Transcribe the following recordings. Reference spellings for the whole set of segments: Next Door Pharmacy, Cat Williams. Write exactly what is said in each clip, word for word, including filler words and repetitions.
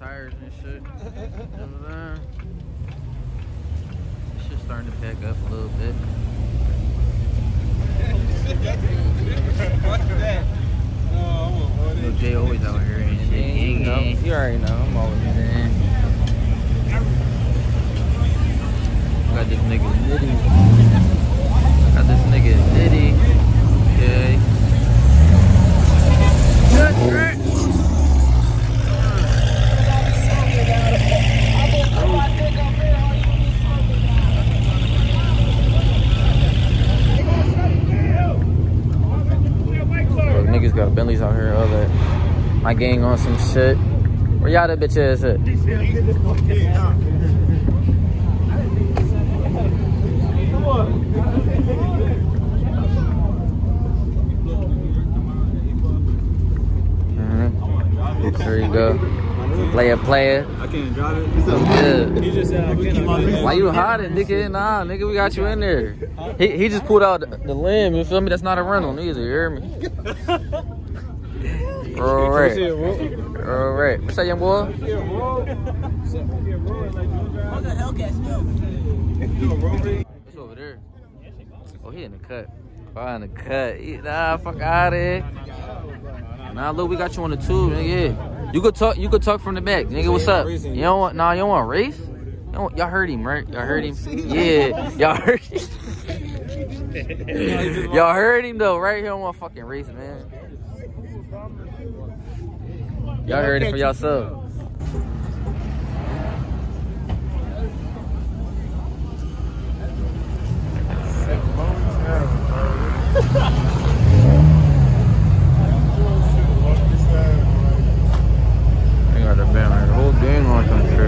tires and shit. You know what I'm saying? This shit's starting to pick up a little bit. What's that? Little Jay always out here and shit. You know, you already know. I'm always there. Got this nigga Nitty. Got this nigga Nitty. Okay. Good track. Niggas got Bentleys out here, all that. My gang on some shit. Where y'all that bitch ass at? Come on. There you go. Player, player. I can't drive it. Yeah. Why you hiding, nigga? Nah, nigga, we got you in there. He, he just pulled out the, the limb, you feel me? That's not a rental either, you hear me? All right. All right. What's that, young boy? What the hell, Cat? It's over there. Oh, he in the cut. Oh, in the cut. He, nah, fuck out of here. Nah, look, we got you on the tube, nigga. Yeah. You could talk, you could talk from the back. Nigga, what's up? You don't want, nah, you don't want to race? Y'all heard him, right? Y'all heard him? Yeah. Y'all heard him. Y'all heard him though, right here on my fucking race, man. Y'all heard it for yourself. They got a banner, the whole gang on some shit.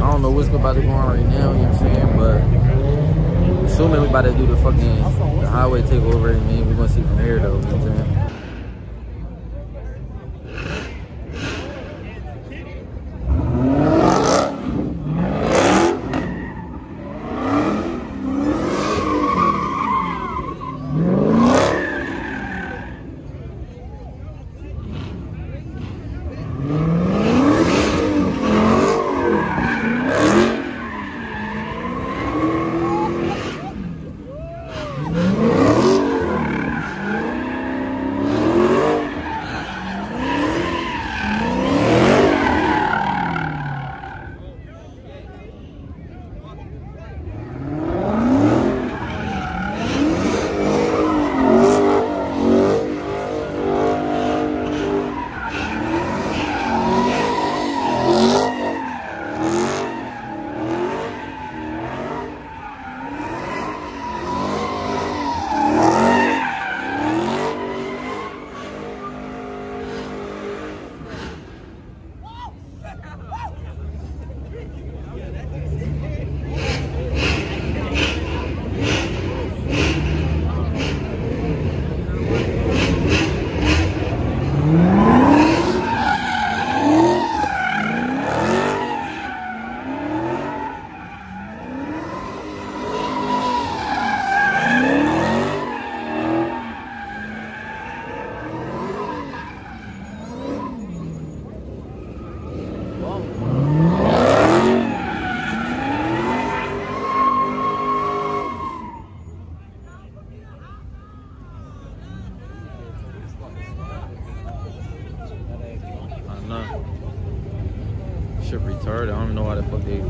I don't know what's about to go on right now, you know what I'm saying? But assuming we about to do the fucking the highway takeover, and then we're gonna see from here though, you know what I'm saying? Retarded. I don't know why the fuck they. Yeah.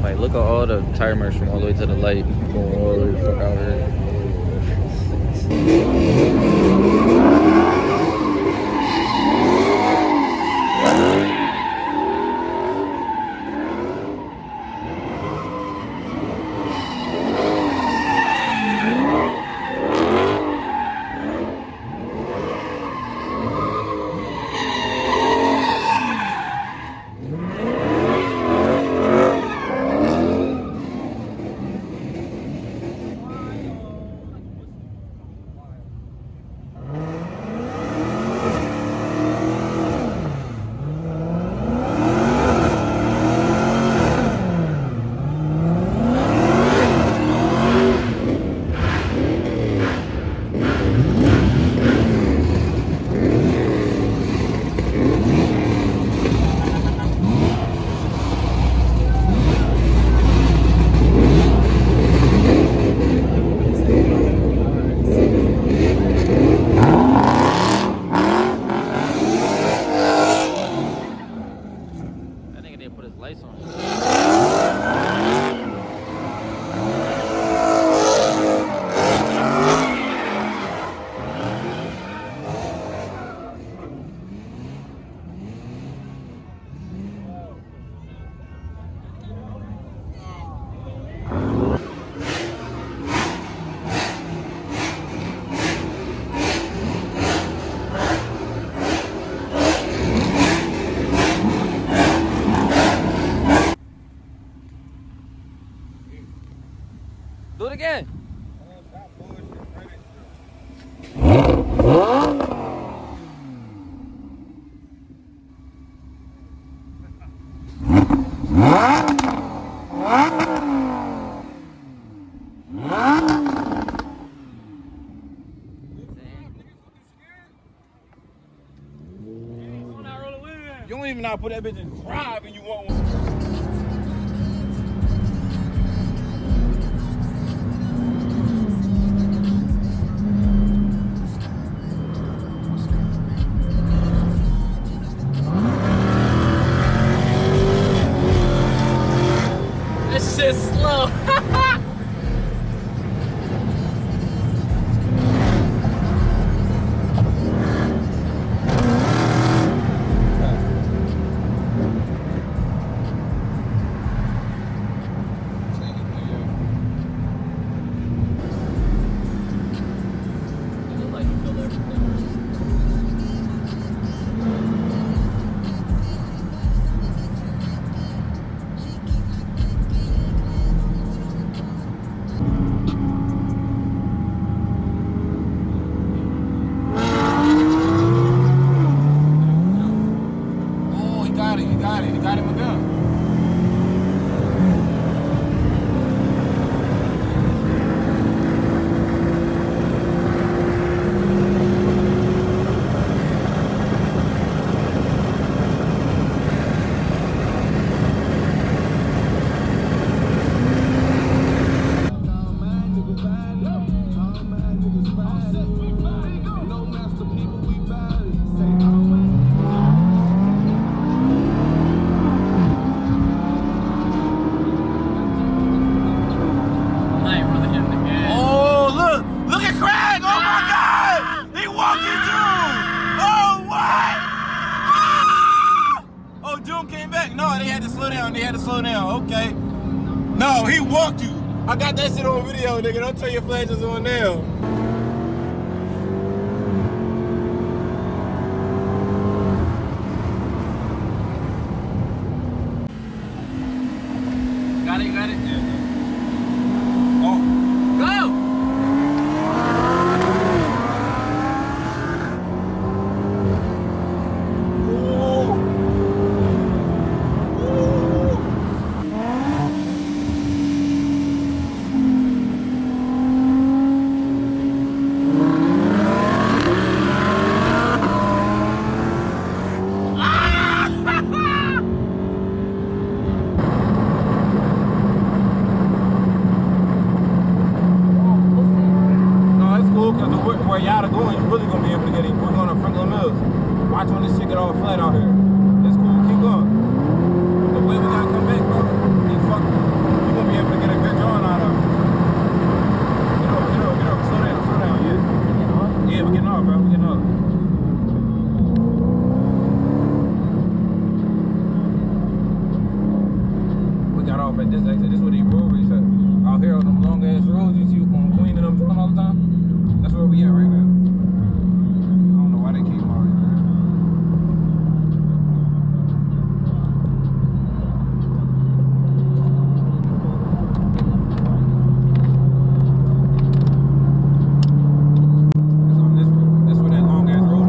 Like, look at all the tire marks from all the way to the light. Going all the way the fuck out here. You don't even not put that bitch in drive and you want one. This shit's slow. No, he walked you. I got that shit on video, nigga. Don't turn your flashes on now. Got it, got it? Yeah, yeah. Oh. Where y'all are going, you're really gonna be able to get it. We're going to Franklin Mills. Watch when this shit get all flat out here. That's cool. Keep going. The way we gotta come back, bro. Keep fucking. You're gonna be able to get a good drawing out of it. Get up, get up, get up. Slow down, slow down. Yeah. Yeah, we're getting off, bro. We're getting off. We got off at this exit. This is where these roadways at. Out here on them long ass roads, you see on Queen and them doing all the time. That's where we at right now. I don't know why they came out here. It's on this road. That's where that long ass road .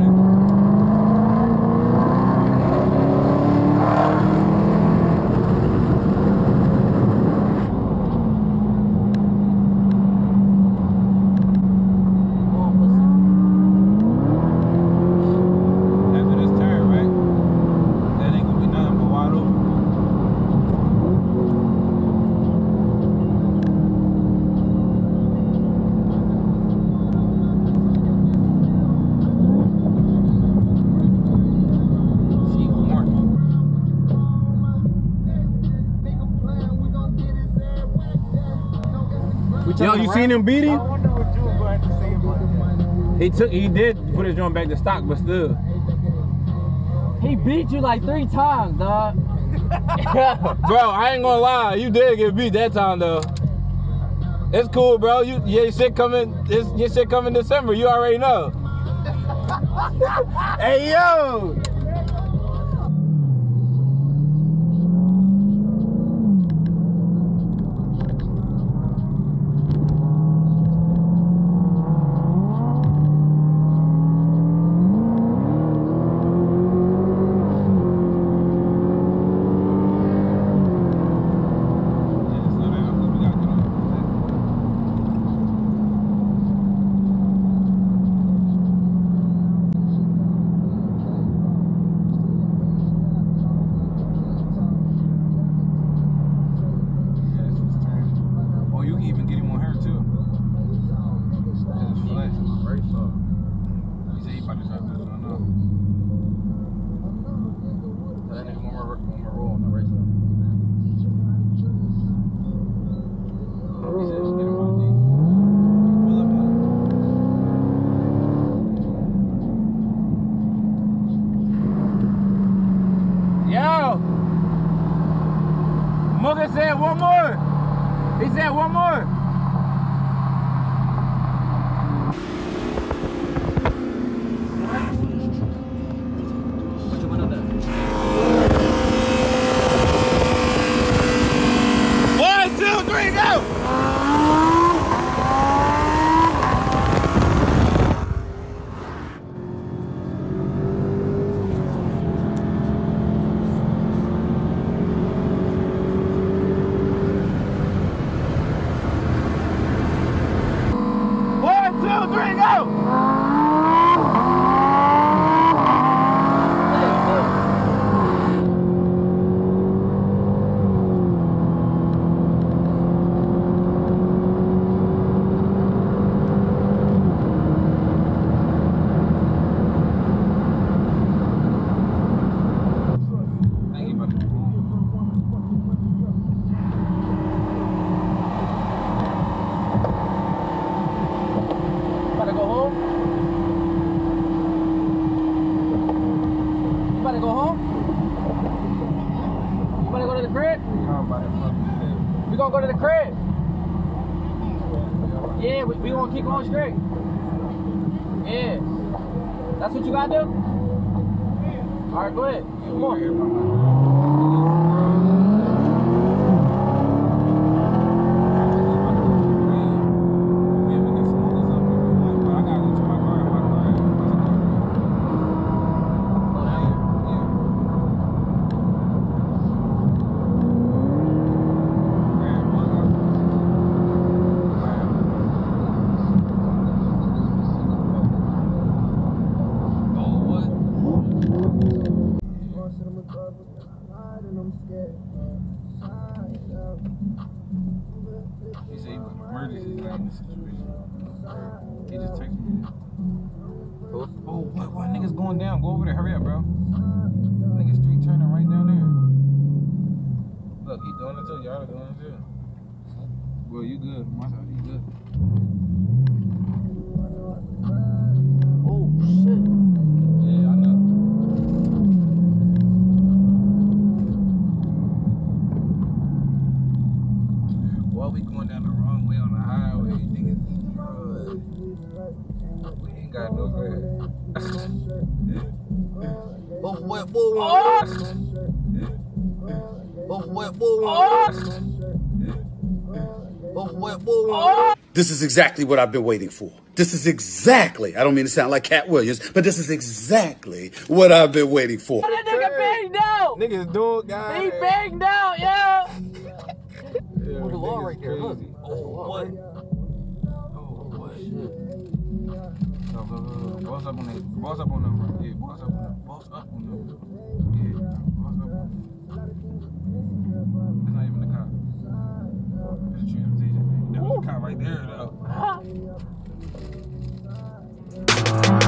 Yo, you seen him beat him? He took, he did put his drum back to stock, but still. He beat you like three times, dog. Bro, I ain't gonna lie, you did get beat that time, though. It's cool, bro. You, your shit coming, it's, your shit coming December. You already know. Hey, yo. Logan said one more. He said one more. We gonna go to the crib. Yeah, we, we gonna keep going straight. Yeah. That's what you gotta do? All right, go ahead. Come on. He said he was murdered in this situation. He just texted me. Oh, oh what? Why niggas going down? Go over there. Hurry up, bro. Niggas street turning right down there. Look, he doing it too. Y'all are doing it too. Well, you good. My side, you good. Oh, what, boy? Oh, what, boy? Oh, what, boy? This is exactly what I've been waiting for. This is exactly, I don't mean to sound like Cat Williams, but this is exactly what I've been waiting for. Oh, that nigga banged out. Niggas dog guy. He banged out, yeah. Yeah, oh, the wall right there. Look. Oh, what? Oh, what? Shit. Go, go, go. Boss up on them, boss up on them, bro. Yeah, boss up on them, boss up on them. Yeah, boss up on them. That's not even the cop. That's a transition, man. That was the cop right there, though.